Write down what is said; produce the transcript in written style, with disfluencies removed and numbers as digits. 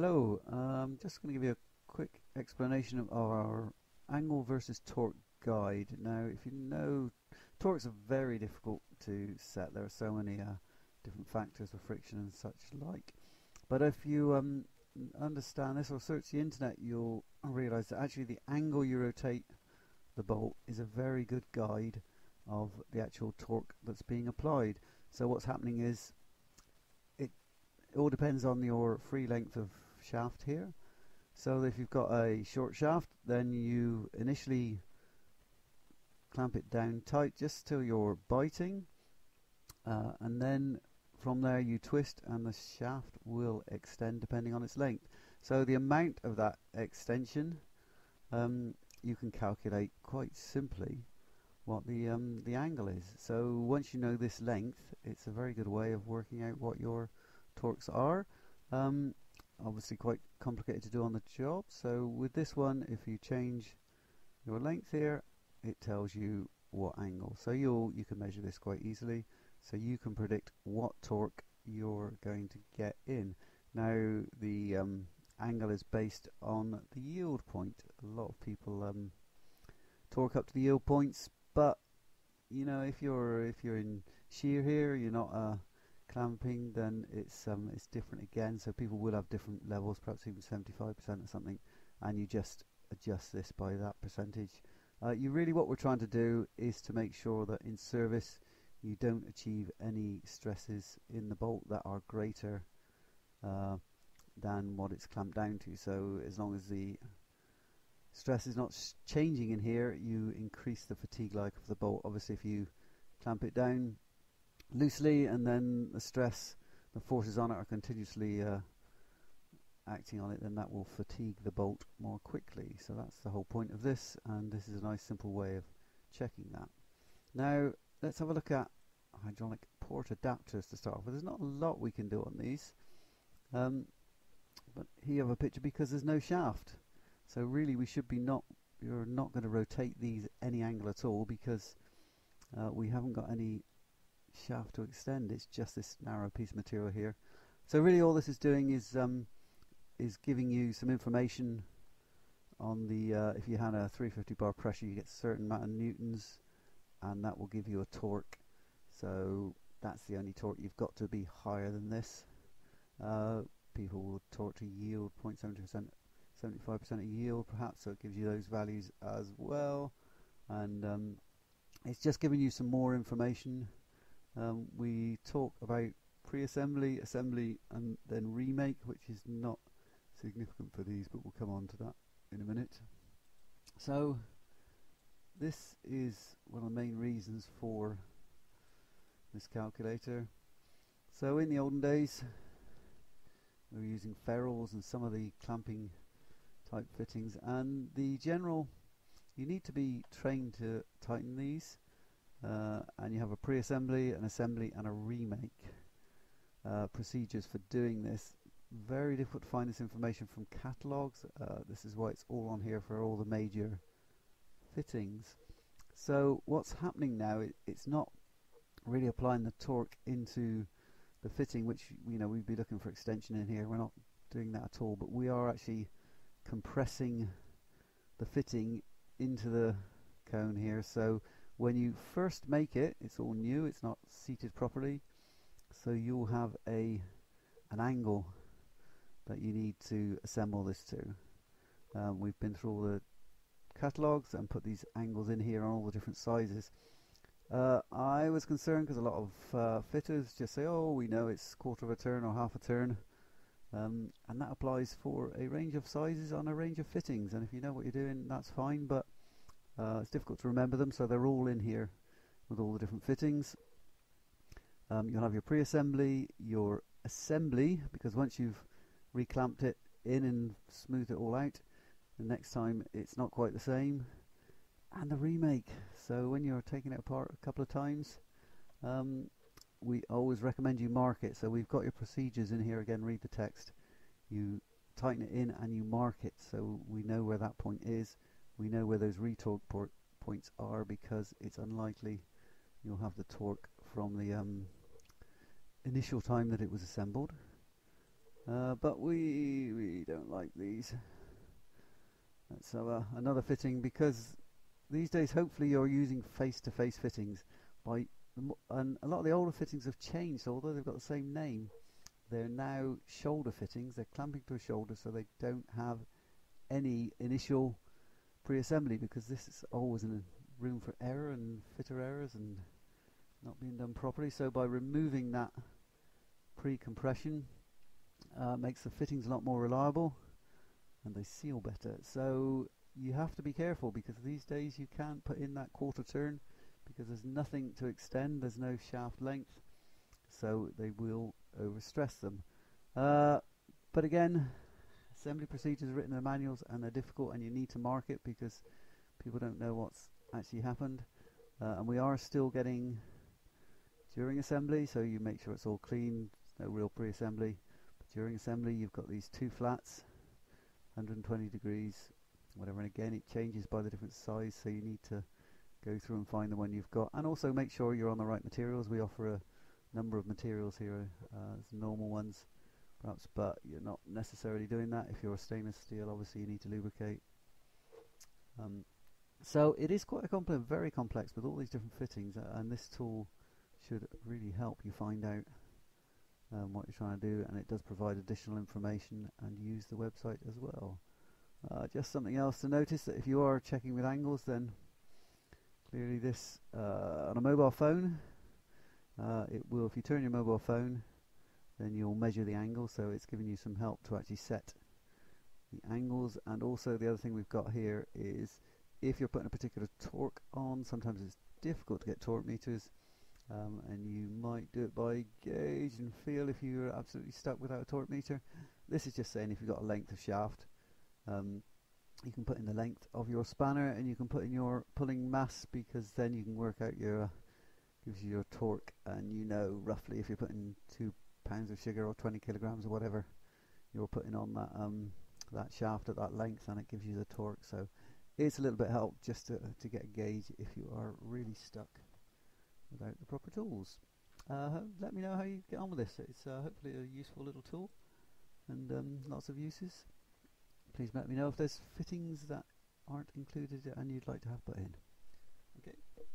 Hello, I'm just going to give you a quick explanation of our angle versus torque guide. Now, if you know, torques are very difficult to set. There are so many different factors for friction and such like. But if you understand this or search the internet, you'll realize that actually the angle you rotate the bolt is a very good guide of the actual torque that's being applied. So what's happening is it all depends on your free length of shaft here. So if you've got a short shaft, then you initially clamp it down tight just till you're biting, and then from there you twist and the shaft will extend depending on its length. So the amount of that extension you can calculate quite simply what the angle is. So once you know this length, it's a very good way of working out what your torques are. Obviously quite complicated to do on the job, so with this one, if you change your length here, it tells you what angle, so you can measure this quite easily, so you can predict what torque you're going to get in. Now the angle is based on the yield point. A lot of people torque up to the yield points, but you know, if you're in shear here, you're not clamping, then it's different again, so people will have different levels, perhaps even 75% or something, and you just adjust this by that percentage. What we're trying to do is to make sure that in service you don't achieve any stresses in the bolt that are greater than what it's clamped down to. So as long as the stress is not changing in here, you increase the fatigue like of the bolt. Obviously if you clamp it down loosely and then the stress, the forces on it are continuously acting on it, then that will fatigue the bolt more quickly. So that's the whole point of this, and this is a nice simple way of checking that. Now let's have a look at hydraulic port adapters to start off with. There's not a lot we can do on these, but here you have a picture because there's no shaft, so really we should be you're not going to rotate these at any angle at all, because we haven't got any shaft to extend. It's just this narrow piece of material here. So really all this is doing is giving you some information on the if you had a 350 bar pressure, you get a certain amount of newtons, and that will give you a torque. So that's the only torque you've got to be higher than this. People will torque to yield 0.70%, 75% of yield perhaps, so it gives you those values as well, and it's just giving you some more information. We talk about pre-assembly, assembly, and then remake, which is not significant for these, but we'll come on to that in a minute. So this is one of the main reasons for this calculator. So in the olden days we were using ferrules and some of the clamping type fittings, and you need to be trained to tighten these. And you have a pre-assembly, an assembly, and a remake. Procedures for doing this. Very difficult to find this information from catalogues. This is why it's all on here for all the major fittings. So what's happening now, it's not really applying the torque into the fitting, which we'd be looking for extension in here. We're not doing that at all, but we are actually compressing the fitting into the cone here. So when you first make it, it's all new, it's not seated properly, so you'll have an angle that you need to assemble this to. We've been through all the catalogues and put these angles in here on all the different sizes. I was concerned because a lot of fitters just say, oh, we know it's 1/4 of a turn or 1/2 a turn, and that applies for a range of sizes on a range of fittings, and if you know what you're doing, that's fine, but it's difficult to remember them, so they're all in here with all the different fittings. You'll have your pre-assembly, your assembly, because once you've reclamped it in and smoothed it all out, the next time it's not quite the same, and the remake. So when you're taking it apart a couple of times, we always recommend you mark it. So we've got your procedures in here again, read the text, you tighten it in and you mark it, so we know where that point is. We know where those retorque points are, because it's unlikely you'll have the torque from the initial time that it was assembled. But we really don't like these. So another fitting, because these days hopefully you're using face-to-face fittings. And a lot of the older fittings have changed, so although they've got the same name, they're now shoulder fittings. They're clamping to a shoulder, so they don't have any initial pre-assembly, because this is always in a room for error and fitter errors and not being done properly. So by removing that pre-compression, makes the fittings a lot more reliable and they seal better. So you have to be careful, because these days you can't put in that quarter turn, because there's nothing to extend, there's no shaft length, so they will overstress them. But again, assembly procedures are written in the manuals and they're difficult, and you need to mark it because people don't know what's actually happened. And we are still getting during assembly, so you make sure it's all clean, no real pre-assembly. But during assembly you've got these two flats, 120 degrees, whatever, and again it changes by the different size, so you need to go through and find the one you've got, and also make sure you're on the right materials. We offer a number of materials here, normal ones perhaps, but you're not necessarily doing that. If you're a stainless steel, obviously you need to lubricate. So it is quite a complex, very complex, with all these different fittings, and this tool should really help you find out what you're trying to do, and it does provide additional information, and use the website as well. Just something else to notice, that if you are checking with angles, then clearly this on a mobile phone, it will, if you turn your mobile phone, then you'll measure the angle, so it's giving you some help to actually set the angles. And also the other thing we've got here is, if you're putting a particular torque on, sometimes it's difficult to get torque meters, and you might do it by gauge and feel if you're absolutely stuck without a torque meter. This is just saying if you've got a length of shaft, you can put in the length of your spanner, and you can put in your pulling mass, because then you can work out your gives you your torque, and you know roughly if you're putting 2 pounds of sugar or 20 kilograms or whatever you're putting on that that shaft at that length, and it gives you the torque. So it's a little bit help just to get a gauge if you are really stuck without the proper tools. Let me know how you get on with this. It's hopefully a useful little tool, and lots of uses. Please let me know if there's fittings that aren't included and you'd like to have put in. Okay.